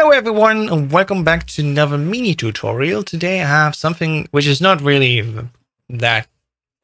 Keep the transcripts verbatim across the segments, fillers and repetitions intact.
Hello everyone and welcome back to another mini tutorial. Today I have something which is not really that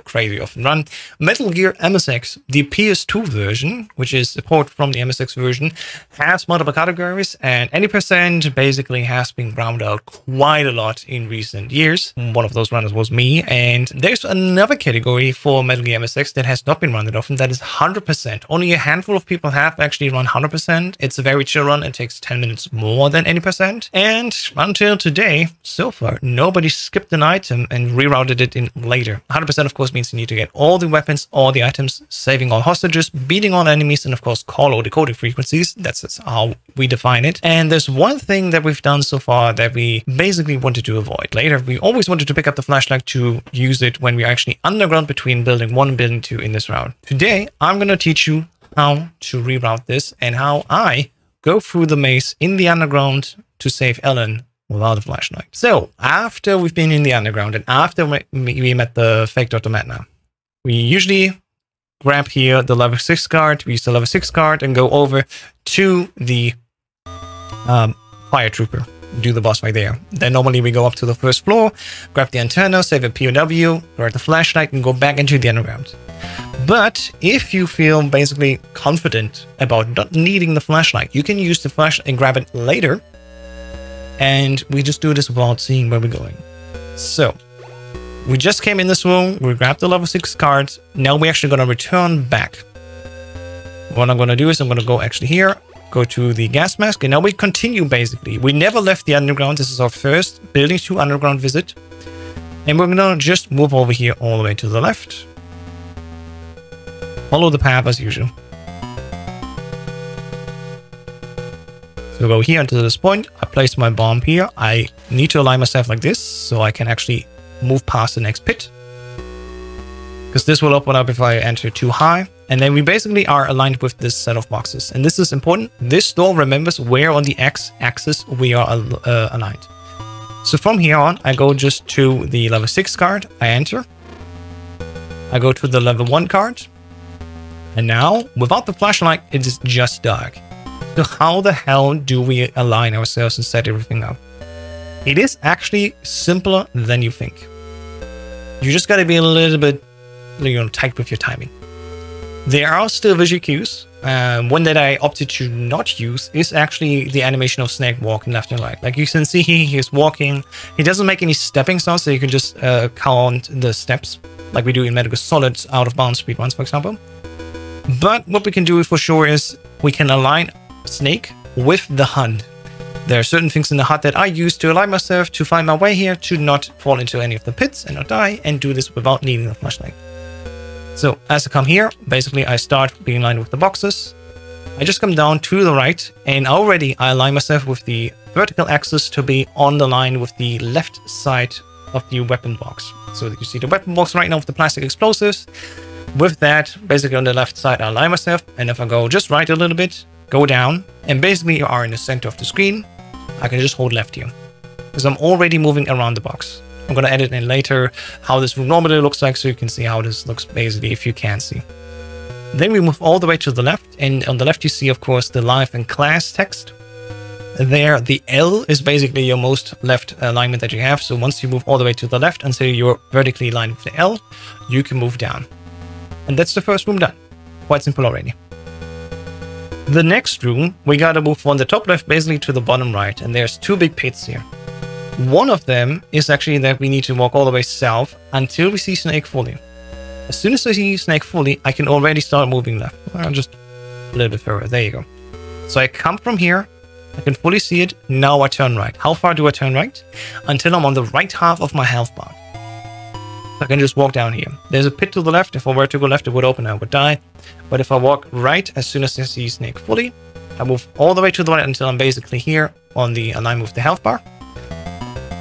crazy often run. Metal Gear M S X, the P S two version, which is a port from the M S X version, has multiple categories and eighty percent basically has been rounded out quite a lot in recent years. One of those runners was me, and there's another category for Metal Gear M S X that has not been run that often, that is one hundred percent. Only a handful of people have actually run one hundred percent. It's a very chill run. It takes ten minutes more than eighty percent. And until today, so far, nobody skipped an item and rerouted it in later. one hundred percent of course means you need to get all the weapons, all the items, saving all hostages, beating all enemies, and of course call or decoded frequencies. That's, that's how we define it. And there's one thing that we've done so far that we basically wanted to avoid. Later, we always wanted to pick up the flashlight to use it when we're actually underground between building one and building two in this round. Today, I'm going to teach you how to reroute this and how I go through the maze in the underground to save Ellen without a flashlight. So after we've been in the underground and after we met the fake Doctor Madnar, we usually grab here the level six card, we use the level six card and go over to the um, fire trooper, do the boss right there. Then normally we go up to the first floor, grab the antenna, save a P O W, grab the flashlight and go back into the underground. But if you feel basically confident about not needing the flashlight, you can use the flashlight and grab it later. And we just do this without seeing where we're going. So we just came in this room, we grabbed the level six cards. Now we're actually going to return back. What I'm going to do is I'm going to go actually here, go to the gas mask, and now we continue basically. We never left the underground. This is our first building two underground visit. And we're going to just move over here all the way to the left. Follow the path as usual. So go here until this point, I place my bomb here. I need to align myself like this so I can actually move past the next pit, because this will open up if I enter too high. And then we basically are aligned with this set of boxes. And this is important. This door remembers where on the X-axis we are uh, aligned. So from here on, I go just to the level six card. I enter. I go to the level one card. And now, without the flashlight, it is just dark. So how the hell do we align ourselves and set everything up? It is actually simpler than you think. You just got to be a little bit, you know, tight with your timing. There are still visual cues. Um, one that I opted to not use is actually the animation of Snake walking left and right. Like you can see here, he is walking. He doesn't make any stepping sounds, so you can just uh, count the steps like we do in Metal Gear Solid's out-of-bounds speedruns, for example. But what we can do for sure is we can align Snake with the H U D. There are certain things in the H U D that I use to align myself to find my way here to not fall into any of the pits and not die, and do this without needing the flashlight. So as I come here, basically I start being aligned with the boxes. I just come down to the right and already I align myself with the vertical axis to be on the line with the left side of the weapon box. So you see the weapon box right now with the plastic explosives. With that, basically on the left side I align myself, and if I go just right a little bit, go down, and basically you are in the center of the screen. I can just hold left here because I'm already moving around the box. I'm going to edit in later how this room normally looks like, so you can see how this looks basically if you can see. Then we move all the way to the left, and on the left you see of course the life and class text. There the L is basically your most left alignment that you have, so once you move all the way to the left until you're vertically aligned with the L, you can move down. And that's the first room done. Quite simple already. The next room, we gotta move from the top left basically to the bottom right, and there's two big pits here. One of them is actually that we need to walk all the way south until we see Snake fully. As soon as I see Snake fully, I can already start moving left. Well, just a little bit further, there you go. So I come from here, I can fully see it, now I turn right. How far do I turn right? Until I'm on the right half of my health bar. So I can just walk down here. There's a pit to the left. If I were to go left, it would open, I would die. But if I walk right, as soon as I see Snake fully, I move all the way to the right until I'm basically here on the alignment with the health bar.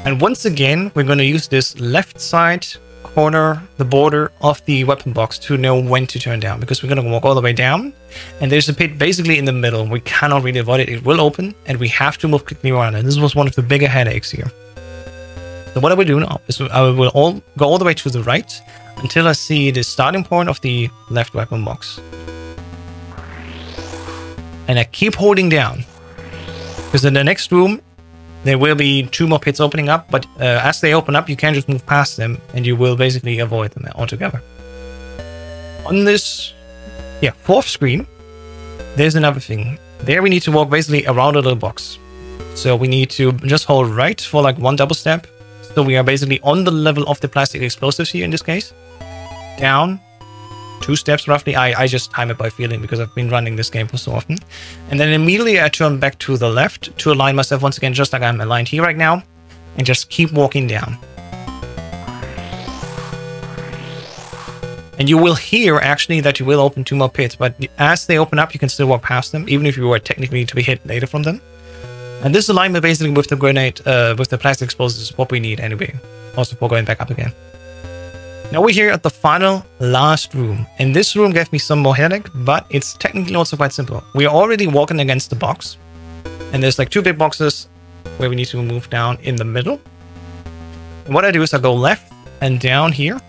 And once again, we're going to use this left side corner, the border of the weapon box, to know when to turn down, because we're going to walk all the way down. And there's a pit basically in the middle. We cannot really avoid it. It will open and we have to move quickly around. And this was one of the bigger headaches here. So what I will do now is I will all go all the way to the right until I see the starting point of the left weapon box. And I keep holding down. Because in the next room, there will be two more pits opening up, but uh, as they open up, you can just move past them, and you will basically avoid them altogether. On this yeah, fourth screen, there's another thing. There we need to walk basically around a little box. So we need to just hold right for like one double step. So we are basically on the level of the plastic explosives here in this case. Down, two steps roughly. I, I just time it by feeling because I've been running this game for so often. And then immediately I turn back to the left to align myself once again, just like I'm aligned here right now. And just keep walking down. And you will hear, actually, that you will open two more pits, but as they open up, you can still walk past them, even if you were technically to be hit later from them. And this alignment basically with the grenade, uh, with the plastic explosives is what we need anyway, also for going back up again. Now we're here at the final, last room. And this room gave me some more headache, but it's technically also quite simple. We are already walking against the box, and there's like two big boxes where we need to move down in the middle. And what I do is I go left and down here.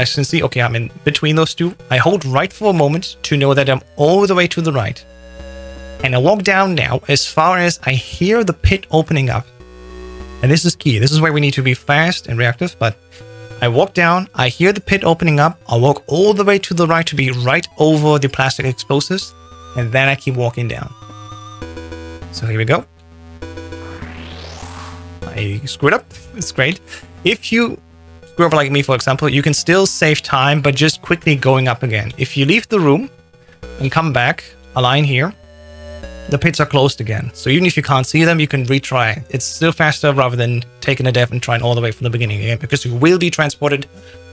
As you can see, okay, I'm in between those two. I hold right for a moment to know that I'm all the way to the right. And I walk down now as far as I hear the pit opening up. And this is key. This is where we need to be fast and reactive. But I walk down, I hear the pit opening up. I walk all the way to the right to be right over the plastic explosives. And then I keep walking down. So here we go. I screwed up. It's great. If you... like me, for example, you can still save time by just quickly going up again. If you leave the room and come back, align here, the pits are closed again. So even if you can't see them, you can retry. It's still faster rather than taking a dive and trying all the way from the beginning again, because you will be transported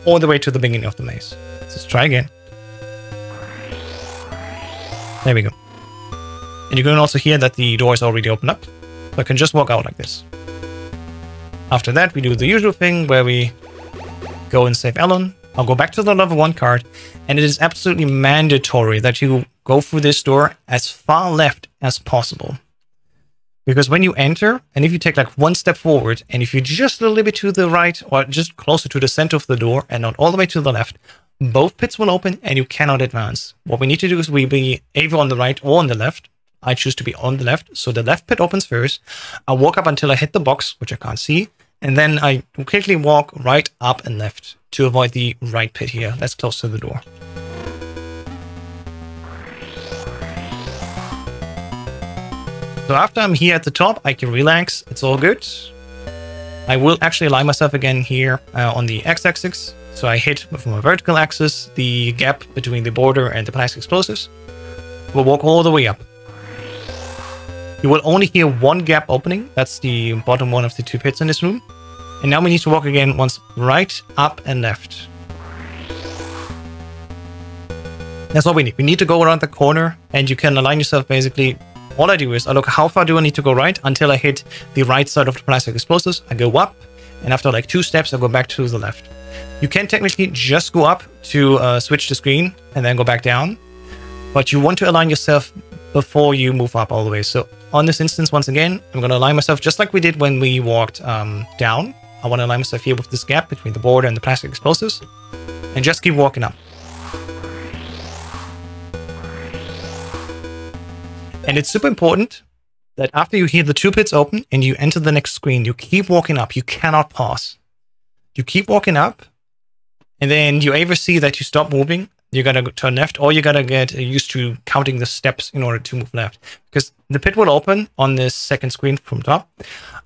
all the way to the beginning of the maze. Let's try again. There we go. And you can also hear that the door is already opened up. So I can just walk out like this. After that, we do the usual thing where we go and save Ellen. I'll go back to the level one card, and it is absolutely mandatory that you go through this door as far left as possible. Because when you enter, and if you take like one step forward, and if you're just a little bit to the right, or just closer to the center of the door, and not all the way to the left, both pits will open, and you cannot advance. What we need to do is we be either on the right or on the left. I choose to be on the left, so the left pit opens first. I walk up until I hit the box, which I can't see. And then I quickly walk right up and left to avoid the right pit here. That's close to the door. So after I'm here at the top, I can relax. It's all good. I will actually align myself again here uh, on the x-axis. So I hit with my vertical axis the gap between the border and the plastic explosives. We'll walk all the way up. You will only hear one gap opening. That's the bottom one of the two pits in this room. And now we need to walk again once right, up, and left. That's all we need. We need to go around the corner, and you can align yourself basically. All I do is I look how far do I need to go right until I hit the right side of the plastic explosives. I go up, and after like two steps, I go back to the left. You can technically just go up to uh, switch the screen and then go back down. But you want to align yourself before you move up all the way. So on this instance, once again, I'm going to align myself just like we did when we walked um, down. I want to align myself here with this gap between the border and the plastic explosives and just keep walking up. And it's super important that after you hear the two pits open and you enter the next screen, you keep walking up. You cannot pause. You keep walking up, and then you either see that you stop moving, you gotta turn left, or you gotta get used to counting the steps in order to move left, because the pit will open on this second screen from top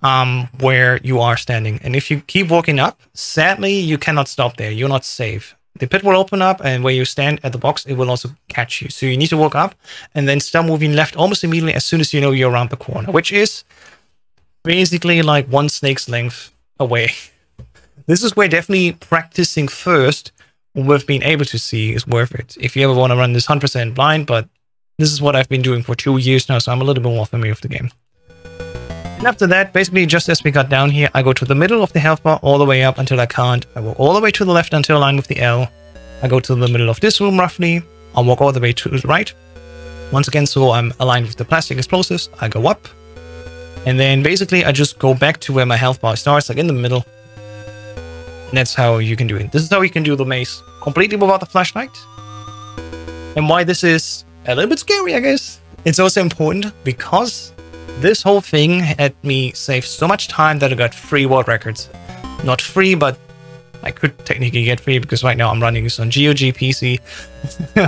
um, where you are standing. And if you keep walking up, sadly, you cannot stop there. You're not safe. The pit will open up, and where you stand at the box, it will also catch you. So you need to walk up and then start moving left almost immediately as soon as you know you're around the corner, which is basically like one snake's length away. This is where definitely practicing first with being able to see is worth it. If you ever want to run this one hundred percent blind, but this is what I've been doing for two years now, so I'm a little bit more familiar with the game. And after that, basically, just as we got down here, I go to the middle of the health bar all the way up until I can't. I walk all the way to the left until I align with the L. I go to the middle of this room roughly. I'll walk all the way to the right. Once again, so I'm aligned with the plastic explosives. I go up. And then basically, I just go back to where my health bar starts, like in the middle. And that's how you can do it. This is how you can do the maze completely without the flashlight. And why this is a little bit scary, I guess. It's also important because this whole thing had me save so much time that I got free world records. Not free, but I could technically get free because right now I'm running this on G O G, P C,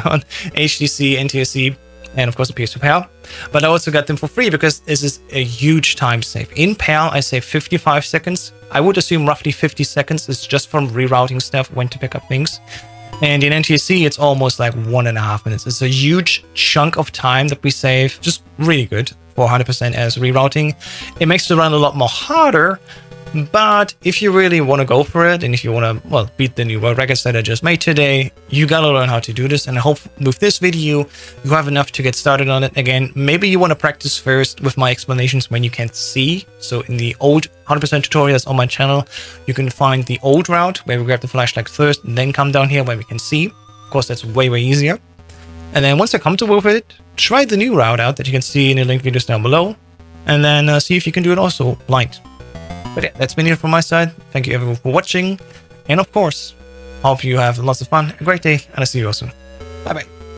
on H T C, N T S C, and of course the P S two PAL. But I also got them for free because this is a huge time save. In PAL, I save fifty-five seconds. I would assume roughly fifty seconds is just from rerouting stuff when to pick up things. And in N T S C, it's almost like one and a half minutes. It's a huge chunk of time that we save. Just really good for one hundred percent as rerouting. It makes the run a lot more harder. But if you really want to go for it, and if you want to, well, beat the new world records that I just made today, you gotta learn how to do this. And I hope with this video, you have enough to get started on it. Again, maybe you want to practice first with my explanations when you can't see. So in the old one hundred percent tutorials on my channel, you can find the old route where we grab the flashlight first and then come down here where we can see. Of course, that's way, way easier. And then once you're comfortable with it, try the new route out that you can see in the linked videos down below. And then uh, see if you can do it also blind. But yeah, that's been it from my side. Thank you everyone for watching. And of course, hope you have lots of fun, a great day, and I'll see you all soon. Bye bye.